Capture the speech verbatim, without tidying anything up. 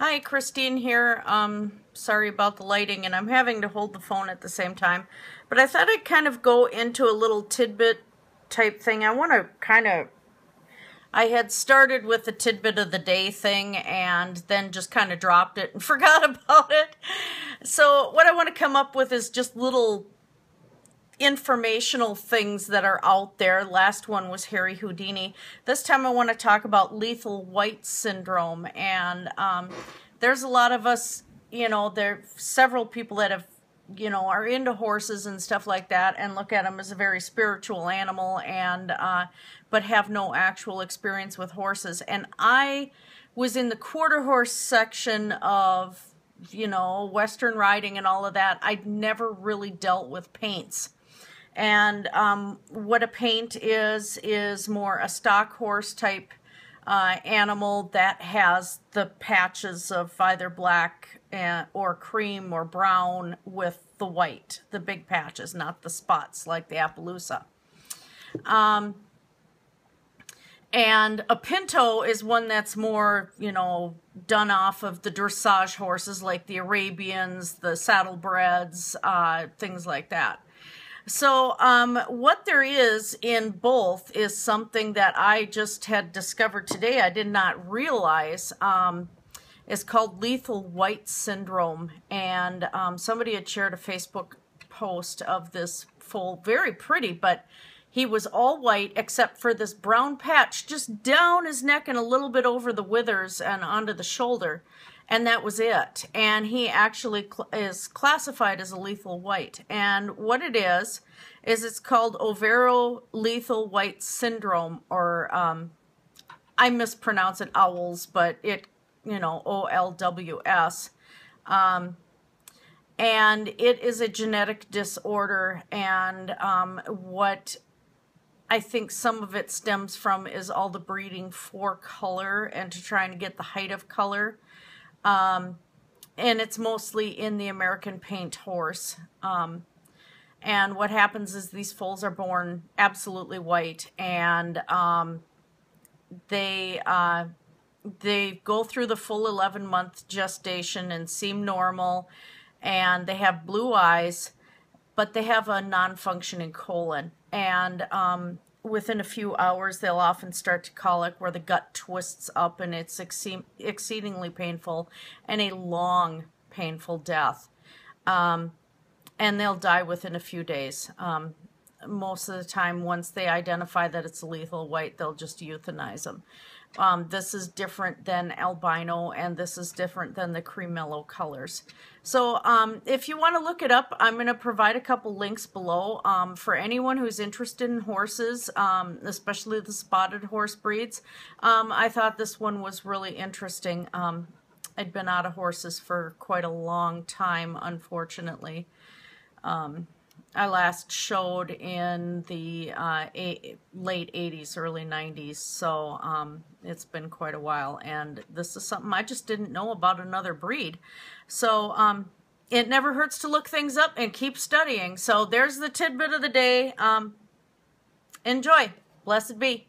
Hi, Christine here. Um, sorry about the lighting, and I'm having to hold the phone at the same time. But I thought I'd kind of go into a little tidbit type thing. I want to kind of... I had started with the tidbit of the day thing and then just kind of dropped it and forgot about it. So what I want to come up with is just little informational things that are out there. Last one was Harry Houdini. This time I want to talk about Lethal White Syndrome. And um, there's a lot of us, you know, there are several people that have, you know, are into horses and stuff like that and look at them as a very spiritual animal and, uh, but have no actual experience with horses. And I was in the quarter horse section of, you know, Western riding and all of that. I'd never really dealt with paints. And um, what a paint is, is more a stock horse type uh, animal that has the patches of either black and, or cream or brown with the white, the big patches, not the spots like the Appaloosa. Um, and a pinto is one that's more, you know, done off of the dressage horses like the Arabians, the saddlebreds, uh, things like that. So um, what there is in both is something that I just had discovered today. I did not realize. Um, it's called Lethal White Syndrome. And um, somebody had shared a Facebook post of this foal, very pretty, but he was all white except for this brown patch just down his neck and a little bit over the withers and onto the shoulder. And that was it. And he actually cl- is classified as a lethal white. And what it is, is it's called Overo Lethal White Syndrome, or um, I mispronounce it owls, but it, you know, O L W S. Um, and it is a genetic disorder. And um, what I think some of it stems from is all the breeding for color and to try and get the height of color. Um, and it's mostly in the American Paint Horse. Um, and what happens is these foals are born absolutely white, and um, they uh, they go through the full eleven month gestation and seem normal, and they have blue eyes, but they have a non-functioning colon. And um, within a few hours, they'll often start to colic where the gut twists up and it's exceed exceedingly painful and a long, painful death. Um, and they'll die within a few days. Um, most of the time, once they identify that it's a lethal white, they'll just euthanize them. Um, this is different than albino, and this is different than the cremello colors. So um, if you want to look it up, I'm going to provide a couple links below. Um, for anyone who's interested in horses, um, especially the spotted horse breeds, um, I thought this one was really interesting. Um, I'd been out of horses for quite a long time, unfortunately. Um, I last showed in the uh, eight, late eighties, early nineties, so um, it's been quite a while, and this is something I just didn't know about another breed. So um, it never hurts to look things up and keep studying. So there's the tidbit of the day. Um, enjoy. Blessed be.